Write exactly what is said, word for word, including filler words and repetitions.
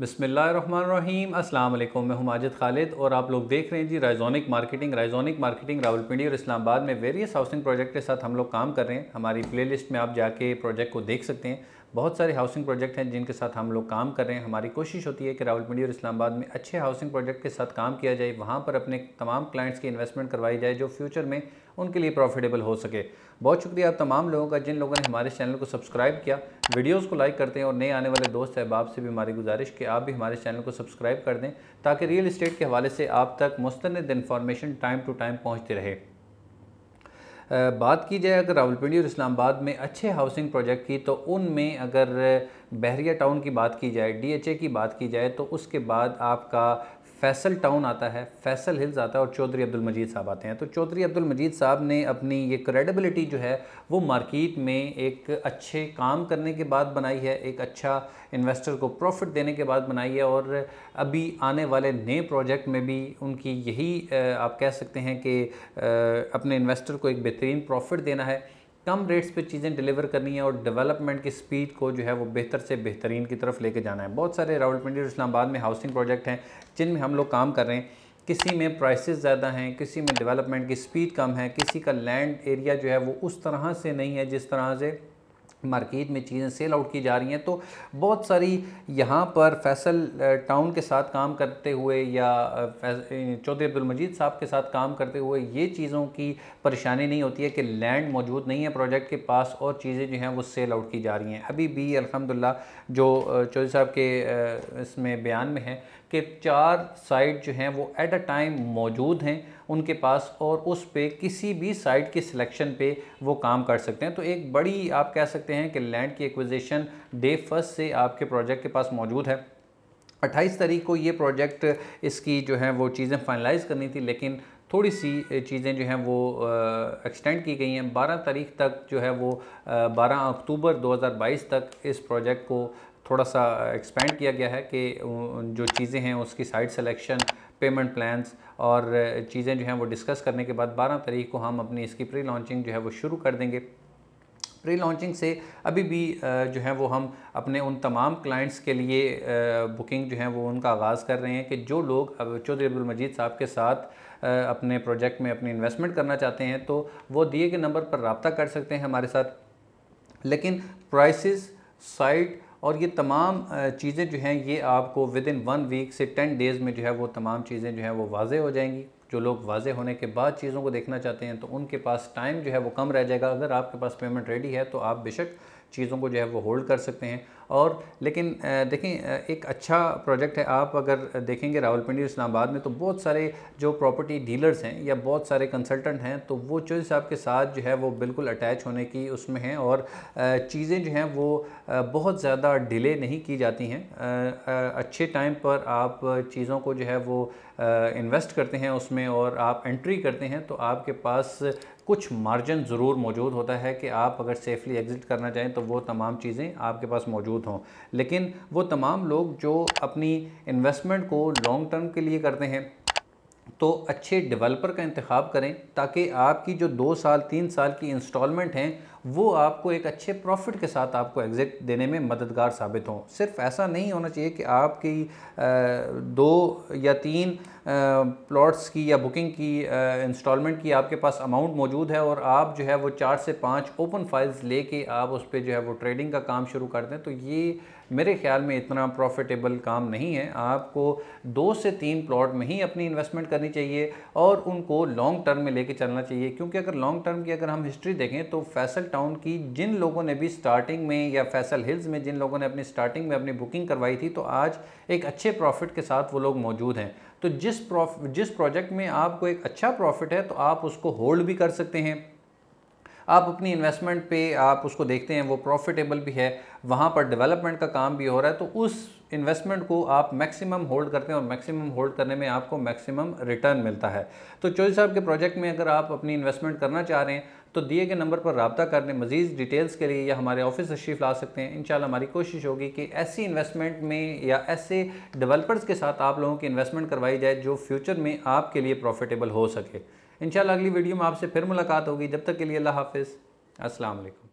बिस्मिल्लाहिर्रहमानिर्रहीम, अस्सलाम वालेकुम। मैं हूं माजिद खालिद और आप लोग देख रहे हैं जी राइजोनिक मार्केटिंग। राइजोनिक मार्केटिंग रावलपिंडी और इस्लामाबाद में वेरियस हाउसिंग प्रोजेक्ट के साथ हम लोग काम कर रहे हैं। हमारी प्लेलिस्ट में आप जाके प्रोजेक्ट को देख सकते हैं। बहुत सारे हाउसिंग प्रोजेक्ट हैं जिनके साथ हम लोग काम कर रहे हैं। हमारी कोशिश होती है कि रावलपिंडी और इस्लामाबाद में अच्छे हाउसिंग प्रोजेक्ट के साथ काम किया जाए, वहाँ पर अपने तमाम क्लाइंट्स की इन्वेस्टमेंट करवाई जाए जो फ्यूचर में उनके लिए प्रॉफिटेबल हो सके। बहुत शुक्रिया आप तमाम लोगों का जिन लोगों ने हमारे चैनल को सब्सक्राइब किया, वीडियोस को लाइक करते हैं और नए आने वाले दोस्त अहबाब से भी हमारी गुजारिश कि आप भी हमारे चैनल को सब्सक्राइब कर दें ताकि रियल इस्टेट के हवाले से आप तक मुस्तनद इन्फॉर्मेशन टाइम टू टाइम पहुँचती रहे। बात की जाए अगर रावलपिंडी और इस्लामाबाद में अच्छे हाउसिंग प्रोजेक्ट की, तो उनमें अगर बहरिया टाउन की बात की जाए, डीएचए की बात की जाए, तो उसके बाद आपका फैसल टाउन आता है, फैसल हिल्स आता है और चौधरी अब्दुल मजीद साहब आते हैं। तो चौधरी अब्दुल मजीद साहब ने अपनी ये क्रेडिबिलिटी जो है वो मार्केट में एक अच्छे काम करने के बाद बनाई है, एक अच्छा इन्वेस्टर को प्रॉफिट देने के बाद बनाई है और अभी आने वाले नए प्रोजेक्ट में भी उनकी यही आप कह सकते हैं कि अपने इन्वेस्टर को एक बेहतरीन प्रॉफिट देना है, कम रेट्स पे चीज़ें डिलीवर करनी है और डेवलपमेंट की स्पीड को जो है वो बेहतर से बेहतरीन की तरफ लेके जाना है। बहुत सारे रावलपिंडी और इस्लामाबाद में हाउसिंग प्रोजेक्ट हैं जिनमें हम लोग काम कर रहे हैं। किसी में प्राइसेस ज़्यादा हैं, किसी में डेवलपमेंट की स्पीड कम है, किसी का लैंड एरिया जो है वो उस तरह से नहीं है जिस तरह से मार्केट में चीज़ें सेल आउट की जा रही हैं। तो बहुत सारी यहाँ पर फैसल टाउन के साथ काम करते हुए या चौधरी अब्दुल मजीद साहब के साथ काम करते हुए ये चीज़ों की परेशानी नहीं होती है कि लैंड मौजूद नहीं है प्रोजेक्ट के पास और चीज़ें जो हैं वो सेल आउट की जा रही हैं। अभी भी अल्हम्दुलिल्लाह जो चौधरी साहब के इसमें बयान में है कि चार साइट जो हैं वो एट अ टाइम मौजूद हैं उनके पास और उस पे किसी भी साइट की सिलेक्शन पे वो काम कर सकते हैं। तो एक बड़ी आप कह सकते हैं कि लैंड की एक्विजिशन डे फर्स्ट से आपके प्रोजेक्ट के पास मौजूद है। अट्ठाईस तारीख को ये प्रोजेक्ट इसकी जो है वो चीज़ें फाइनलाइज करनी थी, लेकिन थोड़ी सी चीज़ें जो हैं वो एक्सटेंड की गई हैं। बारह तारीख तक जो है वो बारह अक्टूबर दो हज़ार बाईस तक इस प्रोजेक्ट को थोड़ा सा एक्सपेंड किया गया है कि जो चीज़ें हैं उसकी साइट सिलेक्शन, पेमेंट प्लान्स और चीज़ें जो हैं वो डिस्कस करने के बाद बारह तारीख को हम अपनी इसकी प्री लॉन्चिंग जो है वो शुरू कर देंगे। प्री लॉन्चिंग से अभी भी जो है वो हम अपने उन तमाम क्लाइंट्स के लिए बुकिंग जो है वो उनका आगाज़ कर रहे हैं कि जो लोग चौधरी अब्दुल मजीद साहब के साथ अपने प्रोजेक्ट में अपनी इन्वेस्टमेंट करना चाहते हैं तो वो दिए गए नंबर पर रब्ता कर सकते हैं हमारे साथ। लेकिन प्राइसेस, साइट और ये तमाम चीज़ें जो हैं ये आपको विद इन वन वीक से टेन डेज़ में जो है वो तमाम चीज़ें जो हैं वो वाजे हो जाएंगी। जो लोग वाजे होने के बाद चीज़ों को देखना चाहते हैं तो उनके पास टाइम जो है वो कम रह जाएगा। अगर आपके पास पेमेंट रेडी है तो आप बेशक चीज़ों को जो है वो होल्ड कर सकते हैं। और लेकिन देखें एक अच्छा प्रोजेक्ट है, आप अगर देखेंगे रावलपिंडी इस्लामाबाद में तो बहुत सारे जो प्रॉपर्टी डीलर्स हैं या बहुत सारे कंसल्टेंट हैं तो वो चौधरी साहब के साथ जो है वो बिल्कुल अटैच होने की उसमें हैं और चीज़ें जो हैं वो बहुत ज़्यादा डिले नहीं की जाती हैं। अच्छे टाइम पर आप चीज़ों को जो है वो इन्वेस्ट करते हैं उसमें और आप एंट्री करते हैं तो आपके पास कुछ मार्जिन ज़रूर मौजूद होता है कि आप अगर सेफ़ली एग्ज़िट करना चाहें तो वो तमाम चीज़ें आपके पास मौजूद हों। लेकिन वो तमाम लोग जो अपनी इन्वेस्टमेंट को लॉन्ग टर्म के लिए करते हैं तो अच्छे डेवलपर का इंतखाब करें ताकि आपकी जो दो साल तीन साल की इंस्टॉलमेंट हैं वो आपको एक अच्छे प्रॉफिट के साथ आपको एग्ज़िट देने में मददगार साबित हों। सिर्फ ऐसा नहीं होना चाहिए कि आपकी दो या तीन प्लॉट्स की या बुकिंग की इंस्टॉलमेंट की आपके पास अमाउंट मौजूद है और आप जो है वो चार से पाँच ओपन फाइल्स लेके आप उस पर जो है वो ट्रेडिंग का काम शुरू कर दें, तो ये मेरे ख्याल में इतना प्रॉफिटेबल काम नहीं है। आपको दो से तीन प्लॉट में ही अपनी इन्वेस्टमेंट करनी चाहिए और उनको लॉन्ग टर्म में लेके चलना चाहिए, क्योंकि अगर लॉन्ग टर्म की अगर हम हिस्ट्री देखें तो फैसल टाउन की जिन लोगों ने भी स्टार्टिंग में या फैसल हिल्स में जिन लोगों ने अपनी स्टार्टिंग में अपनी बुकिंग करवाई थी तो आज एक अच्छे प्रॉफिट के साथ वो लोग मौजूद हैं। तो जिस प्रॉफिट जिस प्रोजेक्ट में आपको एक अच्छा प्रॉफिट है तो आप उसको होल्ड भी कर सकते हैं। आप अपनी इन्वेस्टमेंट पे आप उसको देखते हैं वो प्रॉफिटेबल भी है, वहाँ पर डेवलपमेंट का काम भी हो रहा है, तो उस इन्वेस्टमेंट को आप मैक्सिमम होल्ड करते हैं और मैक्सिमम होल्ड करने में आपको मैक्सिमम रिटर्न मिलता है। तो चौधरी साहब के प्रोजेक्ट में अगर आप अपनी इन्वेस्टमेंट करना चाह रहे हैं तो दिए गए नंबर पर रब्ता करने मज़ीद डिटेल्स के लिए या हमारे ऑफिस तशरीफ़ ला सकते हैं। इंशाल्लाह हमारी कोशिश होगी कि ऐसी इन्वेस्टमेंट में या ऐसे डेवलपर्स के साथ आप लोगों की इन्वेस्टमेंट करवाई जाए जो फ्यूचर में आपके लिए प्रॉफिटेबल हो सके। इंशाल्लाह अगली वीडियो में आपसे फिर मुलाकात होगी। जब तक के लिए अल्लाह हाफ़िज़, अस्सलाम वालेकुम।